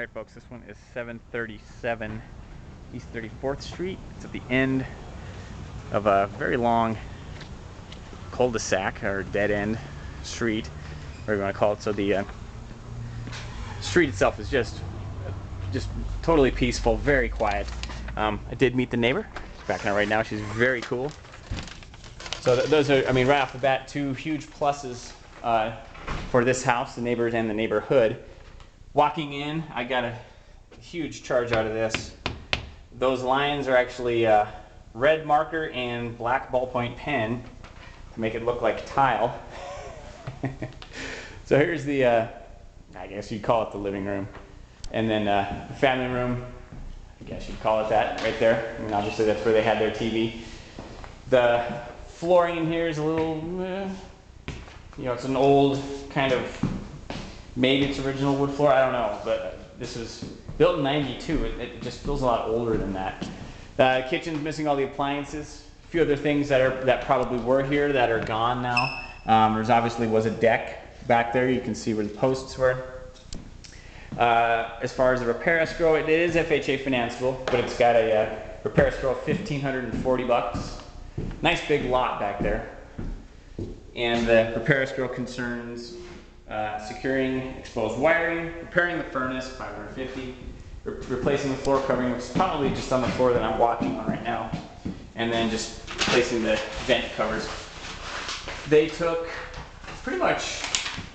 Alright folks, this one is 737 East 34th Street. It's at the end of a very long cul-de-sac, or dead-end street, whatever you want to call it. So the street itself is just totally peaceful, very quiet. I did meet the neighbor. She's back in right now. She's very cool. So those are, I mean, right off the bat, two huge pluses for this house, the neighbors and the neighborhood. Walking in, I got a huge charge out of this. Those lines are actually red marker and black ballpoint pen to make it look like tile. So here's the, I guess you'd call it the living room. And then the family room, I guess you'd call it that, right there. I mean, obviously that's where they had their TV. The flooring in here is a little, you know, it's an old kind of, maybe it's original wood floor, I don't know, but this was built in '92. It just feels a lot older than that. The kitchen's missing all the appliances. A few other things that probably were here that are gone now. There's obviously was a deck back there. You can see where the posts were. As far as the repair escrow, it is FHA financeable, but it's got a repair escrow of $1,540. Nice big lot back there. And the repair escrow concerns securing exposed wiring, repairing the furnace, $550, replacing the floor covering, which is probably just on the floor that I'm walking on right now, and then just replacing the vent covers. They took pretty much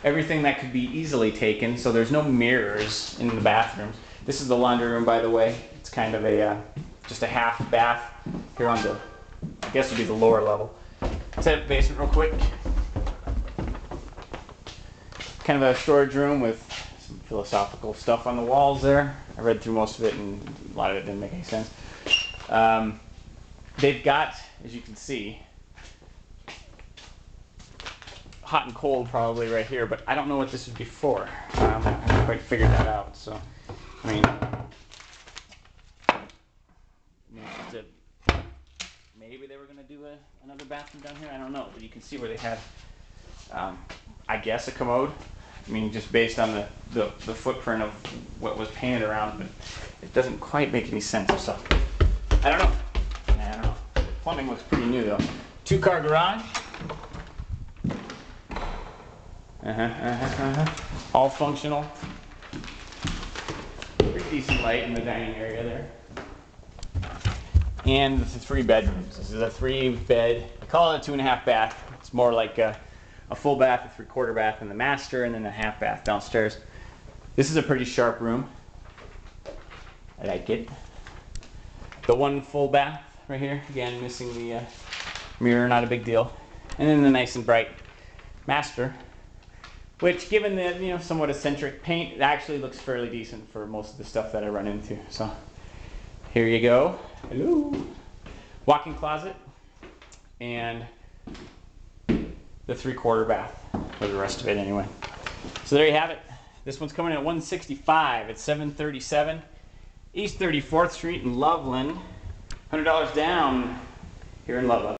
everything that could be easily taken, so there's no mirrors in the bathrooms. This is the laundry room, by the way. It's kind of a, just a half bath here on the, I guess would be the lower level. Set up the basement real quick. Kind of a storage room with some philosophical stuff on the walls there. I read through most of it and a lot of it didn't make any sense. They've got, as you can see, hot and cold probably right here, but I don't know what this would be for. I haven't quite figured that out. So, I mean, maybe they were going to do another bathroom down here. I don't know, but you can see where they had, I guess, a commode. I mean, just based on the footprint of what was painted around, but it doesn't quite make any sense. So I don't know. I don't know. The plumbing looks pretty new though. Two-car garage. All functional. Pretty decent light in the dining area there. And the three bedrooms. This is a three-bed. I call it a 2.5 bath. It's more like a full bath, a three-quarter bath in the master, and then a half bath downstairs. This is a pretty sharp room. I like it. The one full bath right here, again missing the mirror, not a big deal. And then the nice and bright master, which given the, you know, somewhat eccentric paint, it actually looks fairly decent for most of the stuff that I run into. So here you go. Hello. Walk-in closet and the three-quarter bath, or the rest of it anyway. So there you have it. This one's coming in at $165. It's 737 East 34th Street in Loveland. $100 down here in Loveland.